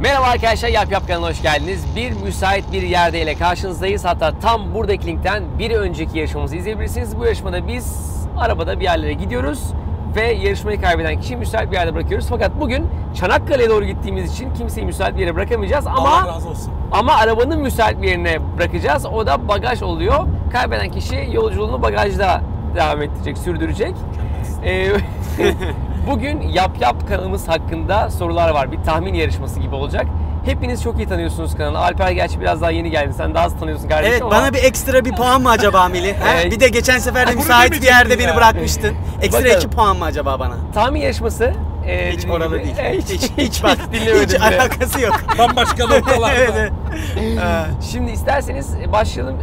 Merhaba arkadaşlar, Yap Yap kanalına hoş geldiniz. Bir müsait bir yerde ile karşınızdayız. Hatta tam buradaki linkten bir önceki yarışmamızı izleyebilirsiniz. Bu yarışmada biz arabada bir yerlere gidiyoruz ve yarışmayı kaybeden kişiyi müsait bir yerde bırakıyoruz. Fakat bugün Çanakkale'ye doğru gittiğimiz için kimseyi müsait bir yere bırakamayacağız ama Allah razı olsun. Ama arabanın müsait bir yerine bırakacağız. O da bagaj oluyor. Kaybeden kişi yolculuğunu bagajda devam ettirecek, sürdürecek. Bugün Yap Yap kanalımız hakkında sorular var. Bir tahmin yarışması gibi olacak. Hepiniz çok iyi tanıyorsunuz kanalı. Alper gerçi biraz daha yeni geldi. Sen daha az tanıyorsun kardeşim evet, ama... Evet, bana bir ekstra bir puan mı acaba Melih? Bir de geçen sefer de müsait bir yerde beni bırakmıştın. Ekstra 2 puan mı acaba bana? Tahmin yarışması... hiç oralı değil. Hiç bak dinlemedim. Hiç alakası yok. Bambaşka noktalarda. Evet. Şimdi isterseniz başlayalım.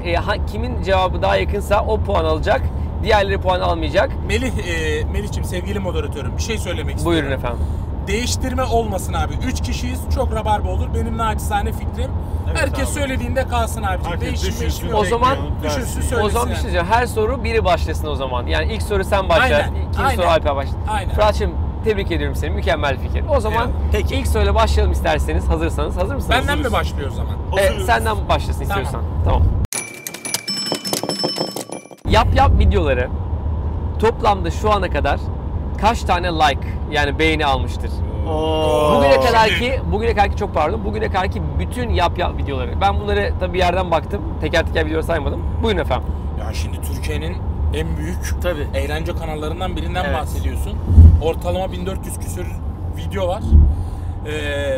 Kimin cevabı daha yakınsa o puan alacak. Diğerleri puan almayacak. Melih'ciğim, sevgili moderatörüm, bir şey söylemek istiyorum. Buyurun efendim. Değiştirme olmasın abi. 3 kişiyiz, çok rabarba olur. Benim naçizane fikrim. Evet, herkes söylediğinde kalsın abiciğim. Değiştirme yok. O zaman düşünsün, söylesin. O zaman bir şey söyleyeceğim. Her soru biri başlasın o zaman. Yani ilk soru sen başla, ikinci soru Alper başla. Aynen. Fırat'cığım, tebrik ediyorum seni. Mükemmel fikir. O zaman peki, ilk soruyla başlayalım isterseniz. Hazırsanız. Hazır mısınız? Benden mi başlıyor o zaman? Senden başlasın istiyorsan. Tamam. Yap Yap videoları toplamda şu ana kadar kaç tane like, yani beğeni almıştır? Bugüne kadarki bütün Yap Yap videoları. Ben bunları tabii bir yerden baktım. Teker teker videoları saymadım. Buyurun efendim. Ya şimdi Türkiye'nin en büyük eğlence kanallarından birinden bahsediyorsun. Ortalama 1400 küsür video var.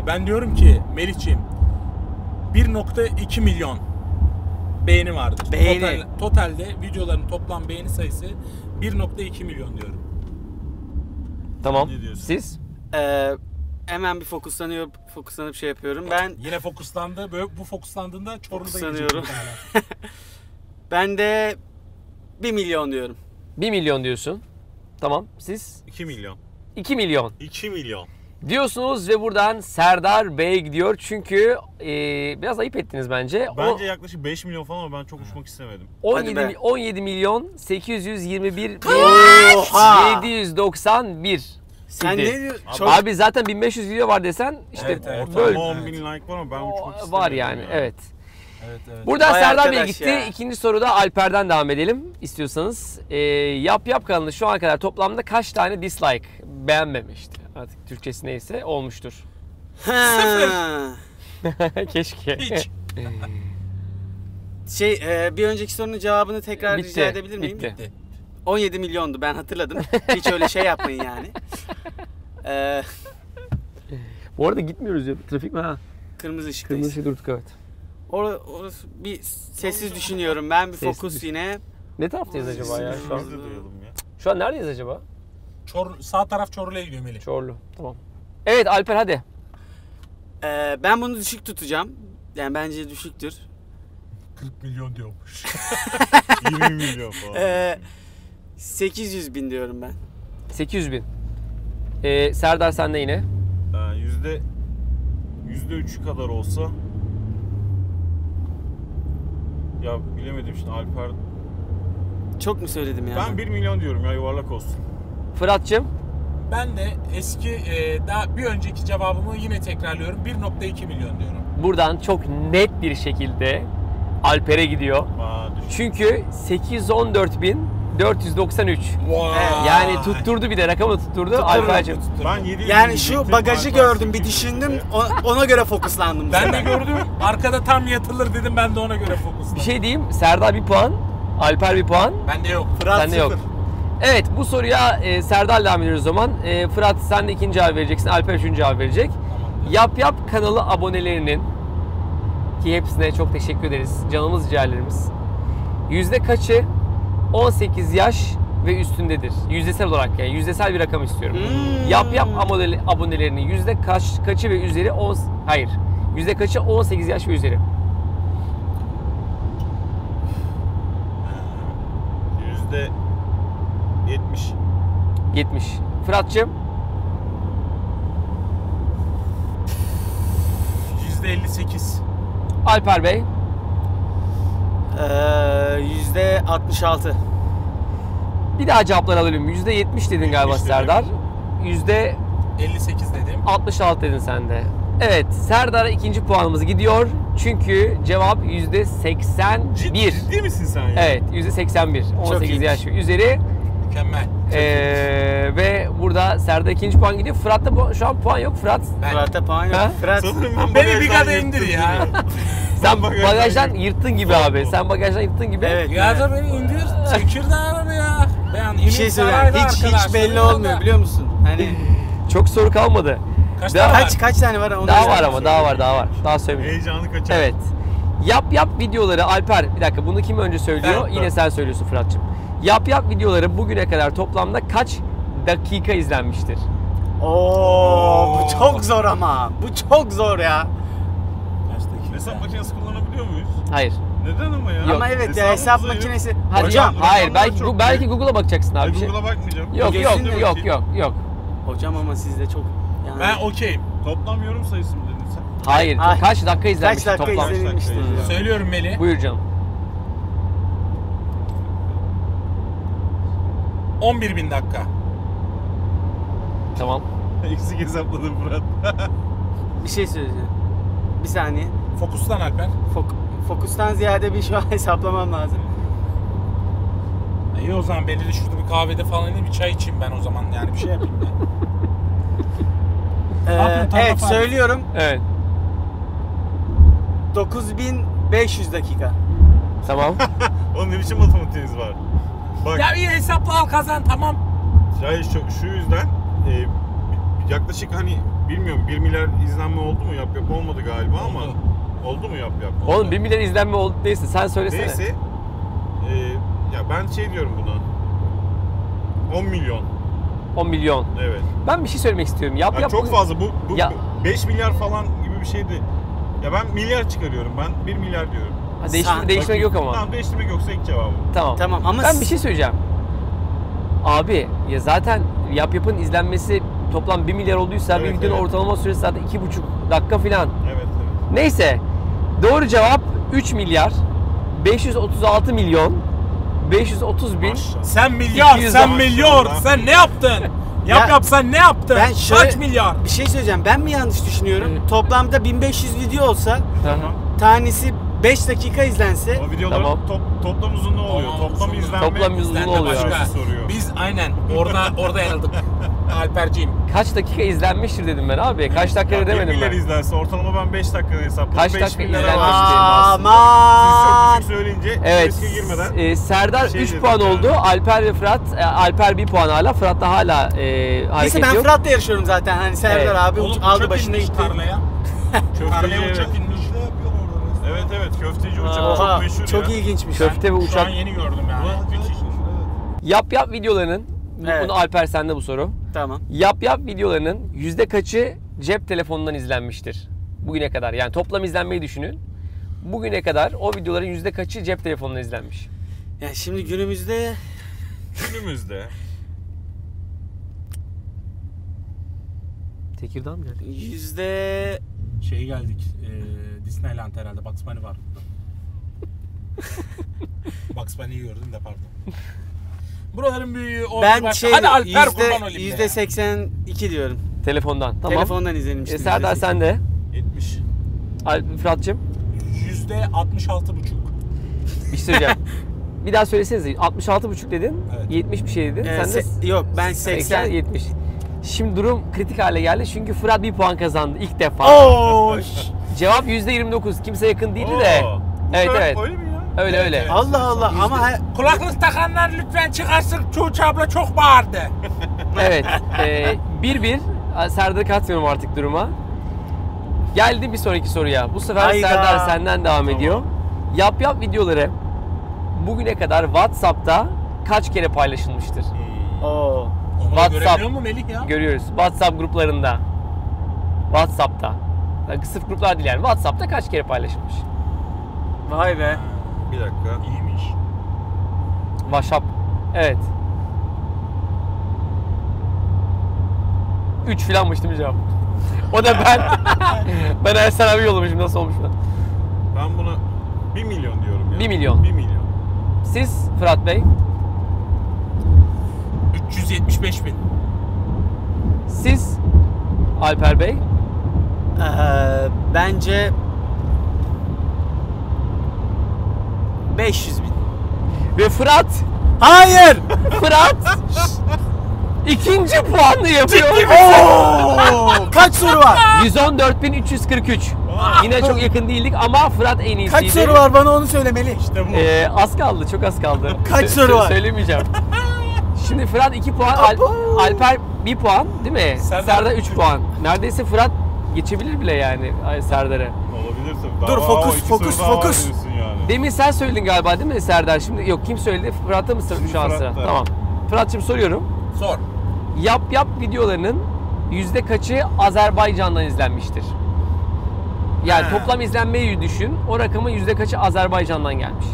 Ben diyorum ki Melih'ciğim, 1.2 milyon beğeni vardır. Totalde videoların toplam beğeni sayısı 1.2 milyon diyorum. Tamam. Siz? Hemen bir fokuslanıp şey yapıyorum. Ben yine fokuslandı. Böyle bu fokuslandığında Çorlu'da gideceğim. Ben de 1 milyon diyorum. 1 milyon diyorsun. Tamam. Siz? 2 milyon. 2 milyon. 2 milyon. Diyorsunuz ve buradan Serdar Bey gidiyor çünkü biraz ayıp ettiniz bence. Bence yaklaşık 5 milyon falan ama ben çok uçmak istemedim. 17.821.791. Sen ne diyorsun? Abi zaten 1500 video var desen işte evet, böyle. 10.000 like var ama ben uçmak istemedim. Var yani ya. Evet. Buradan vay Serdar Bey gitti. Ya. İkinci soruda Alper'den devam edelim istiyorsanız. Yap Yap kanalı şu ana kadar toplamda kaç tane dislike, beğenmemişti? Artık Türkçesi neyse olmuştur. Sıfır. Keşke. Hiç. Bir önceki sorunun cevabını tekrar rica edebilir miyim? Bitti. 17 milyondu, ben hatırladım. Hiç öyle şey yapmayın yani. Bu arada gitmiyoruz ya, trafik mi? Kırmızı ışık. Kırmızı ışık durduk, evet. Orası bir sessiz düşünüyorum ben, bir fokus yine. Ne taraftayız acaba ya şu an? Şu an neredeyiz acaba? Sağ taraf Çorlu'ya gidiyor Melih. Çorlu, tamam. Evet Alper, hadi. Ben bunu düşük tutacağım. Yani bence düşüktür. 40 milyon diyormuş. 20 milyon falan. 800 bin diyorum ben. 800 bin. Serdar sen de yine. %3'ü kadar olsa... Ya bilemedim şimdi Alper... Çok mu söyledim ya? Ben 1 milyon diyorum ya, yuvarlak olsun. Fırat'cığım? Ben de eski, daha bir önceki cevabımı yine tekrarlıyorum. 1.2 milyon diyorum. Buradan çok net bir şekilde Alper'e gidiyor. Çünkü 814.493. Wow. Yani tutturdu, bir de rakamı tutturdu Alper'cığım. Yani şu bagajı gördüm, bir düşündüm, ona göre fokuslandım. Ben de gördüm, arkada tam yatılır dedim, ben de ona göre fokuslandım. Bir şey diyeyim, Serdar bir puan, Alper bir puan. Bende yok. Fırat sende yok. Evet, bu soruya Serdar devam ediyoruz o zaman. Fırat sen de ikinci cevap vereceksin, Alper üçüncü cevap verecek. Tamam. Yap Yap kanalı abonelerinin, ki hepsine çok teşekkür ederiz, canımız ciğerlerimiz, %kaçı 18 yaş ve üstündedir? Yüzdesel olarak, yani yüzdesel bir rakam istiyorum. Yap Yap abonelerinin %kaçı ve üzeri %kaçı 18 yaş ve üzeri? %70. Fırat'cığım? %58. Alper Bey? %66. Bir daha cevaplar alalım. %70 dedin galiba Serdar. %58 dedim. 66 dedin sen de. Evet, Serdar'a ikinci puanımız gidiyor. Çünkü cevap %81. Ciddi misin sen ya? Evet, %81. 18 yaş üzeri. Mükemmel. Ve burada Serdar ikinci puan gidiyor. Fırat'ta şu an puan yok. Fırat'ta puan yok. Fırat. Beni bir kadar indir ya. Sen bagajdan yırttın gibi abi. Evet. Ya da beni indir. Tekirdağ abi ya. Bir şey söyleyeyim. Hiç belli olmuyor biliyor musun? Hani çok soru kalmadı. Kaç tane var? Daha var ama daha var. Daha söyleyeyim. Heyecanı kaçar. Evet. Yap Yap videoları Alper, bir dakika bunu kim önce söylüyor? Evet, yine sen söylüyorsun Fırat'cığım. Yap Yap videoları bugüne kadar toplamda kaç dakika izlenmiştir? Bu çok zor ama. Bu çok zor ya. Hesap makinesi kullanabiliyor muyuz? Hayır. Neden ama ya? Yok. Ama evet ya hesap makinesi. Hocam hayır belki Google'a bakacaksın abi. Google'a bakmayacağım. Yok. Hocam ama sizde çok yani... Ben okeyim. Toplam yorum sayısı mı dedin sen? Hayır. Kaç dakika izlenmiş toplam? Söylüyorum Melih. Buyur canım. 11.000 dakika. Tamam. Eksik hesapladım Fırat. Bir şey söyleyeceğim. Bir saniye. Fokustan Alper. Fokustan ziyade bir şu an hesaplamam lazım. İyi o zaman belirli şurada bir kahvede falan bir çay içeyim ben o zaman yani bir şey yapayım ben. Evet söylüyorum. Evet. 9500 dakika. Tamam. Onun ne biçim matematiğiniz var? Bak. Ya iyi hesapla al kazan tamam. Hayır şu yüzden yaklaşık hani bilmiyorum 1 milyar izlenme oldu mu Yap Yap olmadı galiba ama oldu mu Yap Yap? Oldu. Oğlum 1 milyar izlenme oldu değilse sen söylesene. Neyse ya ben şey diyorum buna 10 milyon. 10 milyon. Evet. Ben bir şey söylemek istiyorum. Yap ya Yap. Çok fazla bu ya. 5 milyar falan gibi bir şeydi. Ya ben milyar çıkarıyorum. Ben 1 milyar diyorum. Değişmek yok ama. Tamam değiştirmek yoksa ilk cevabım. Tamam. Ama ben bir şey söyleyeceğim. Abi ya zaten Yap Yap'ın izlenmesi toplam 1 milyar olduysa evet, bir videonun ortalama süresi zaten 2,5 dakika falan. Evet. Neyse. Doğru cevap 3 milyar 536 milyon 530 bin. Sen ne yaptın? Yap sen ne yaptın? Kaç milyar? Bir şey söyleyeceğim. Ben mi yanlış düşünüyorum? Toplamda 1500 video olsa tanesi 5 dakika izlense. O videoların toplam uzunluğu oluyor. Toplam izlenme oluyor. Biz aynen orada yanıldık. Alperciğim. Kaç dakika izlenmiştir dedim ben abi. Kaç dakika demedim ben. 1 milyar izlense ortalama ben 5 dakikada hesapladım. Kaç dakika izlenmişti? Aman. Siz söyleyince riske girmeden. Serdar 3 puan oldu. Alper ve Fırat. Alper 1 puan hala. Fırat da hala hareket ediyor. Ben Fırat'la yarışıyorum zaten. Hani Serdar abi aldı başına gitti. Tarlaya uçak inmiş. Evet köfteci uçak çok meşhur. Çok ilginçmiş. Köfte ve uçak. Şu an yeni gördüm yani. Yap Yap videolarının. Bunu Alper sende bu soru. Tamam. Yap Yap videolarının %kaçı cep telefonundan izlenmiştir? Bugüne kadar yani toplam izlenmeyi düşünün. Bugüne kadar o videoların %kaçı cep telefonundan izlenmiş? Yani şimdi günümüzde Tekirdağ mı geldik? Geldik. Disneyland herhalde. Bugs Bunny var. Bugs Bunny'yi gördüm de pardon. Buraların büyüğü hadi Alper kurban olayım. %82 diyorum. Telefondan. Tamam. Telefondan izlenmiştim. Serdar sen de. 70. Fırat'cığım. %66,5. Bir şey söyleyeceğim. Bir daha söylesenize. 66,5 dedin. Evet. 70 bir şey dedin. Sen de... Yok ben 80-70. Şimdi durum kritik hale geldi çünkü Fırat 1 puan kazandı ilk defa. Cevap %29. Kimse yakın değildi de. Evet. Öyle mi ya? Öyle. Allah ama kulaklık takanlar lütfen çıkarsın. Çoğuç abla çok bağırdı. Evet. 1-1. Serdar'ı katmıyorum artık duruma. Geldi bir sonraki soruya. Bu sefer Serdar senden devam ediyor. Yap Yap videoları bugüne kadar WhatsApp'ta kaç kere paylaşılmıştır? Göremiyor mu Melik ya? Görüyoruz. WhatsApp gruplarında. WhatsApp'ta. Yani sırf gruplar değil yani. WhatsApp'ta kaç kere paylaşılmış? Vay be. Bir dakika. İyiymiş. WhatsApp. Evet. 3 filanmış değil mi cevap? O da ben. Ben Ersan abi yollamışım. Nasıl olmuş lan? Ben buna 1 milyon diyorum ya. 1 milyon. 1 milyon. Siz Fırat Bey? 375 bin. Siz Alper Bey? bence 500 bin. Ve Fırat, hayır, Fırat ikinci puanını yapıyor. Kaç soru var? 114.343. Yine çok yakın değildik ama Fırat en iyisiydi. Kaç soru var, bana onu söylemeli. İşte bu. Az kaldı, çok az kaldı. Kaç soru var? Söylemeyeceğim. Şimdi Fırat 2 puan, Alper 1 puan değil mi? Serdar 3 puan. Neredeyse Fırat geçebilir bile yani Serdar'ı. Olabilirsin. Daha dur, fokus. Yani. Demin sen söyledin galiba değil mi Serdar? Şimdi yok, kim söyledi? Fırat'ta mı şu an sıra? Tamam. Fırat'cığım soruyorum. Sor. Yap Yap videolarının %kaçı Azerbaycan'dan izlenmiştir? Yani toplam izlenmeyi düşün. O rakamın %kaçı Azerbaycan'dan gelmiş?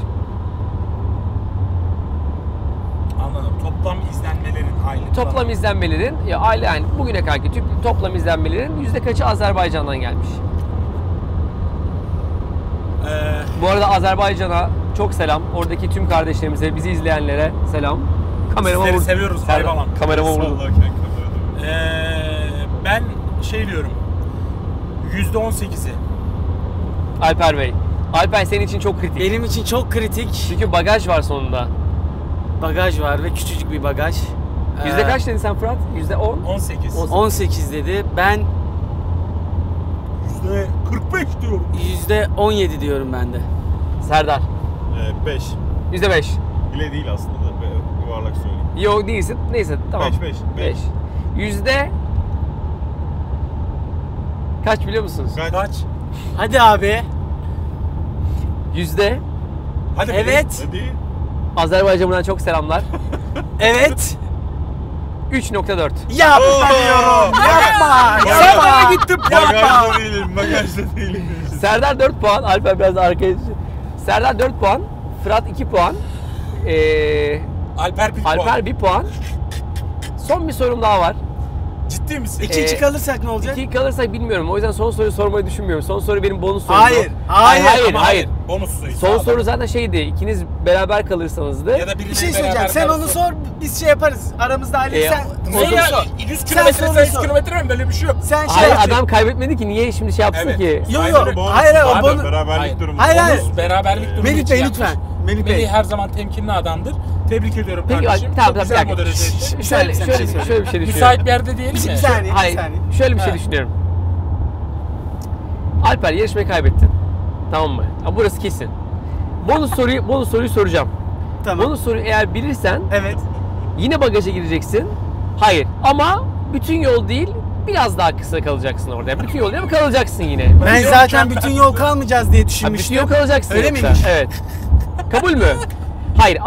Anladım. Toplam izlenmelerin aylık. Toplam izlenmelerin ya aile yani bugüne kadar toplam izlenmelerin %kaçı Azerbaycan'dan gelmiş? Bu arada Azerbaycan'a çok selam. Oradaki tüm kardeşlerimize, bizi izleyenlere selam. Kamerama vurdu. Seviyoruz. Kamerama vurdu. Ben şey diyorum. %18'i. Alper Bey. Alper senin için çok kritik. Benim için çok kritik. Çünkü bagaj var sonunda. Bagaj var ve küçücük bir bagaj. Yüzde kaç dedin sen Fırat? %10? 18. 18 dedi. Ben %45 diyorum. %17 diyorum ben de. Serdar. 5. %5. Bile değil aslında. Yuvarlak söyleyeyim. Yok değilsin. Neyse tamam. 5. Kaç biliyor musunuz? Kaç? Hadi abi. Hadi evet. Azerbaycan'dan çok selamlar. Evet. 3.4. Yapma. Sen bana gittin. Bagajda değilim. Serdar 4 puan. Alper biraz arkaya. Serdar 4 puan. Fırat 2 puan. Alper 1 puan. Son bir sorum daha var. Ciddi misin? 2-2 kalırsak ne olacak? 2-2 kalırsak bilmiyorum. O yüzden son soruyu sormayı düşünmüyorum. Son soru benim bonus sorum. Hayır. Bonus soruyu. Son soru zaten şeydi. İkiniz beraber kalırsanızdı. Ya da bir şey söyleyeceğim. Sen onu sor. Biz şey yaparız. Aramızda hallederiz. Sen 100 kilometre sen 100 kilometre mi? Böyle bir şey yok. Sen şey hayır, adam kaybetmedi ki. Niye şimdi şey yapsın ki? Yok. Hayır. Bonus beraberlik durumu. Bonus beraberlik durumu. Melih Bey lütfen. Melih her zaman temkinli adamdır. Tebrik ediyorum kardeşim. Çok güzel model edeceksin. Şöyle bir şey düşünüyorum. Müsait bir yerde diyelim mi? Bir saniye. Şöyle bir şey düşünüyorum. Alper yarışmayı kaybettin. Tamam mı? Ya burası kesin. Bonus soruyu soracağım. Tamam. Bonus soruyu eğer bilirsen yine bagaja gireceksin. Hayır. Ama bütün yol değil, biraz daha kısa kalacaksın orada. Yani bütün yol değil mi? Kalacaksın yine. Ben zaten bütün yol kalmayacağız diye düşünmüştüm. Bütün yol kalacaksın. Öyle miymiş? Evet. Kabul mü? Hayır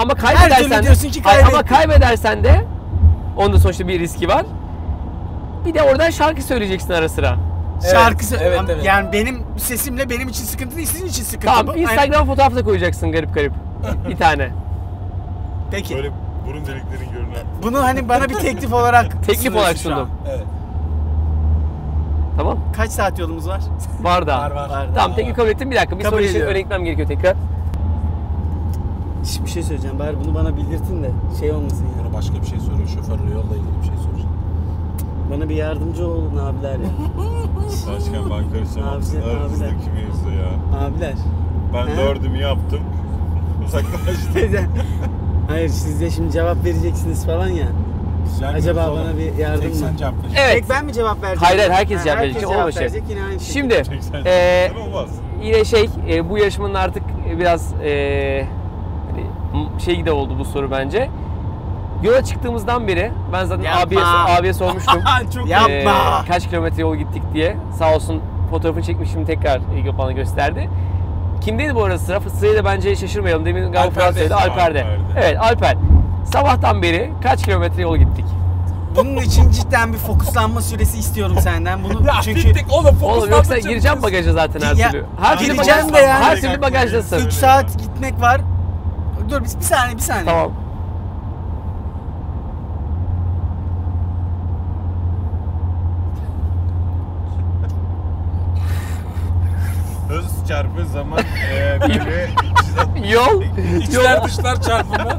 ama kaybedersen de onda sonuçta bir riski var. Bir de oradan şarkı söyleyeceksin ara sıra. Evet, şarkı. Yani benim sesimle benim için sıkıntı değil, sizin için sıkıntı. Tamam, Instagram fotoğrafı da koyacaksın garip. Bir tane. Peki. Böyle burun delikleri görünen. Bunu hani bana bir teklif olarak sundum. Evet. Tamam. Kaç saat yolumuz var? Var da. Var. Tamam, teklif kabul ettim. Bir dakika. Bir soru için öğretmem gerekiyor tekrar. Hiçbir şey söyleyeceğim. Bari bunu bana bildirtin de şey olmasın yani. Bana başka bir şey soruyor. Şoförle yolla ilgili bir şey soracağım. Bana bir yardımcı olun abiler ya. Başkan ben karışamazsın. Aranızda kim yazdı ya? Abiler. Ben dördümü yaptım. Uzaklaştım. Hayır siz de şimdi cevap vereceksiniz falan ya. Yani acaba bana bir yardım mı? Evet. Tek ben mi cevap vereceğim? Hayır herkes cevap verecek. Yine aynı şey. Şimdi yine bu yarışmanın artık biraz de oldu bu soru bence. Yola çıktığımızdan beri ben zaten abiye sormuştum. Kaç kilometre yol gittik diye. Sağ olsun fotoğrafını çekmişim, tekrar bana gösterdi. Kimdeydi bu arada sıra? Sırayı da bence şaşırmayalım. Demin galiba Fransa'ydı. Alper'de. Evet Alper. Sabahtan beri kaç kilometre yol gittik? Bunun için cidden bir fokuslanma süresi istiyorum senden. Bunu çünkü oğlum yoksa gireceğim bagaja zaten her türlü. Her türlü bagajdasın. 3 saat gitmek var. Dur bir saniye. Tamam. Hız çarpı zaman böyle içler dışlar çarpımı.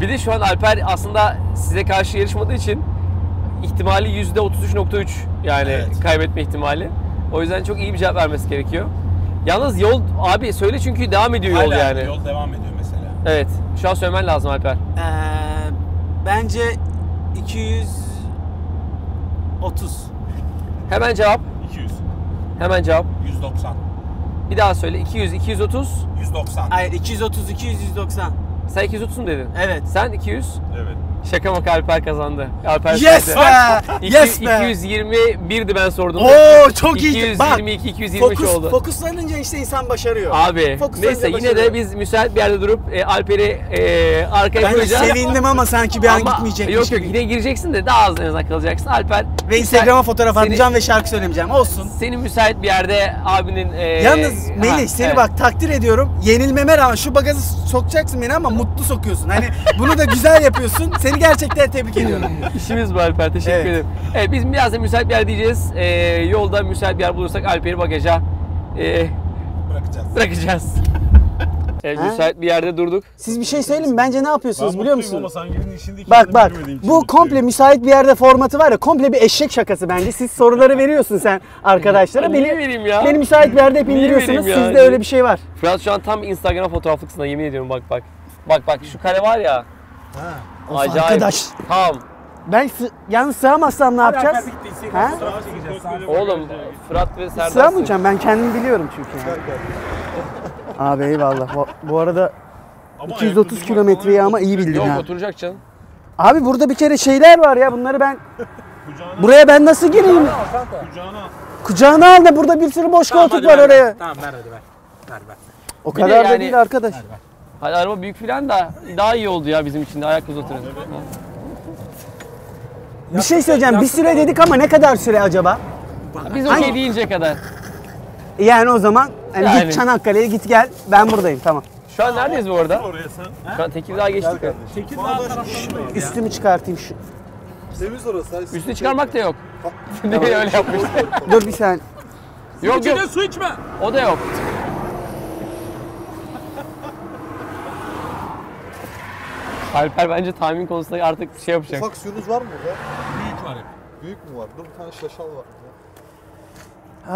Bir de şu an Alper aslında size karşı yarışmadığı için ihtimali %33.3 yani, evet, kaybetme ihtimali. O yüzden çok iyi bir cevap vermesi gerekiyor. Yalnız yol abi söyle çünkü devam ediyor. Hala yol yani. Yol devam ediyor mesela. Evet. Şu an söylemen lazım Alper. Bence 230. Hemen cevap. 200. Hemen cevap. 190. Bir daha söyle. 200, 230. 190. Hayır, 230, 200, 190. Sen 230 mu dedin? Evet. Sen 200. Evet. Şaka maka Alper kazandı. Alper yes be! 221'di ben sordum. Oo çok iyi. 222, 223 oldu. Fokuslanınca işte insan başarıyor. Abi neyse yine başarıyor. De biz müsait bir yerde durup Alper'i arkaya koyacağız. Ben sevindim ama sanki bir an gitmeyecekmiş. Yok yok yine gireceksin de daha az en azından kalacaksın. Alper ve Instagram'a fotoğraf atacağım ve şarkı söylemeyeceğim. Olsun. Senin müsait bir yerde abinin... Yalnız Melih seni evet, bak takdir ediyorum. Yenilmeme rağmen şu bagajı sokacaksın beni ama mutlu sokuyorsun. Hani bunu da güzel yapıyorsun. Seni gerçekten tebrik ediyorum. İşimiz bu Alper. Teşekkür evet, ederim. Evet, biz biraz da müsait bir yer diyeceğiz. Yolda müsait bir yer bulursak Alper'i bagaja bırakacağız. Evet, müsait bir yerde durduk. Siz bir şey söyleyin mi? Bence ne yapıyorsunuz biliyor musunuz? Bak bu komple müsait bir yerde formatı var ya, komple bir eşek şakası bence. Siz soruları veriyorsun sen arkadaşlara. Beni müsait bir yerde hep indiriyorsunuz. Sizde öyle bir şey var. Fırat şu an tam Instagram fotoğraflıksına yemin ediyorum bak bak. Bak bak şu kare var ya. Ha. Acayip. Arkadaş. Tamam. Ben yalnız sığamazsam ne yapacağız? Ha? Oğlum Fırat ve Serdar. Sığamayacağım ben kendimi biliyorum çünkü. Yani. Abi eyvallah. Bu arada ama 230 kilometreyi ama iyi bildin. Yok ha, oturacak canım. Abi burada bir kere şeyler var ya, bunları ben buraya ben nasıl gireyim? Kucağına al da burada bir sürü boş tamam, koltuk var ver, oraya. Tamam ver hadi ver. Ver. O bir kadar de yani, da değil arkadaş. Ver. Hadi araba büyük filan da daha iyi oldu ya bizim için de ayak uzatırız. Bir şey söyleyeceğim, bir süre dedik ama ne kadar süre acaba? Biz okey hani, deyince kadar. Yani o zaman yani git Çanakkale'ye git gel, ben buradayım tamam. Şu an neredeyiz bu arada? Şu an Tekirdağ'a geçtik. Üstümü çıkartayım şu. Üstünü çıkarmak da yok. Niye öyle yapmış? Dur bir saniye. Yok yok. Su içme. O da yok. Alper bence tahmin konusunda artık şey yapacak. Ufak suyunuz var mı burada? Büyük var hep. Büyük mü var? Dur bir tane şaşal var burada.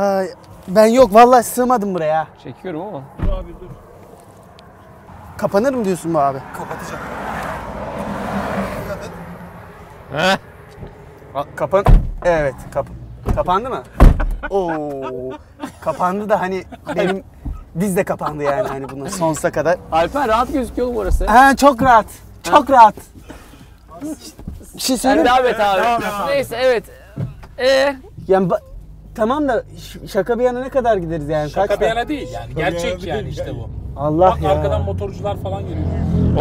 Ay, ben yok vallahi sığmadım buraya. Çekiyorum ama. Dur abi dur. Kapanır mı diyorsun bu abi? Kapatacağım. Heh. Kapan. Evet kapandı mı? Oo. Kapandı da hani benim... Diz de kapandı yani hani bunun sonsuza kadar. Alper rahat gözüküyor mu orası? He çok rahat. Çok rahat. Bir şey söyleyeyim mi? Sen davet abi. Devam. Neyse evet. Yani tamam da şaka bir yana ne kadar gideriz yani? Şaka kaç bir yana değil yani. Gerçek yani işte bu. Allah bak, ya. Arkadan motorcular falan geliyor.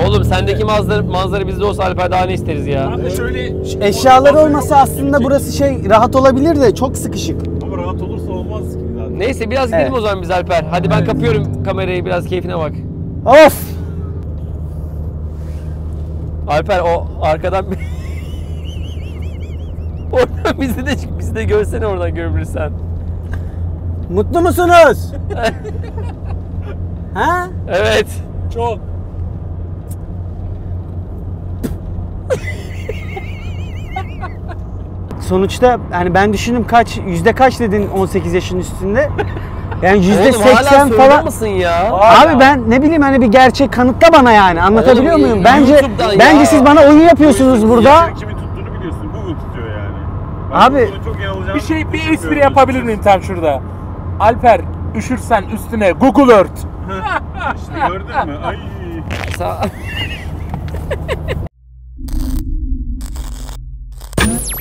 Oğlum sendeki evet, manzara bizde olsa Alper daha ne isteriz ya? Ben de şöyle... Eşyalar olmasa aslında burası şey rahat olabilir de çok sıkışık. Ama rahat olursa olmaz ki. Neyse biraz gidelim evet, o zaman biz Alper. Hadi ben evet, kapıyorum kamerayı, biraz keyfine bak. Of! Alper o arkadan bir... oradan bizi de görsene, oradan görebilirsen. Mutlu musunuz? Ha? Evet. Çok. Sonuçta hani ben düşündüm kaç dedin 18 yaşın üstünde. Yani %80 falan mısın ya? Abi ya, ben ne bileyim hani bir gerçek kanıtla bana yani. Anlatabiliyor oğlum, muyum? Bence siz bana oyun yapıyorsunuz burada. Kimi tuttuğunu biliyorsun. Google tutuyor yani. Ben abi bir espri yapabilir miyim tam şurada? Alper üşürsen üstüne Google Earth. İşte gördün mü? Ay.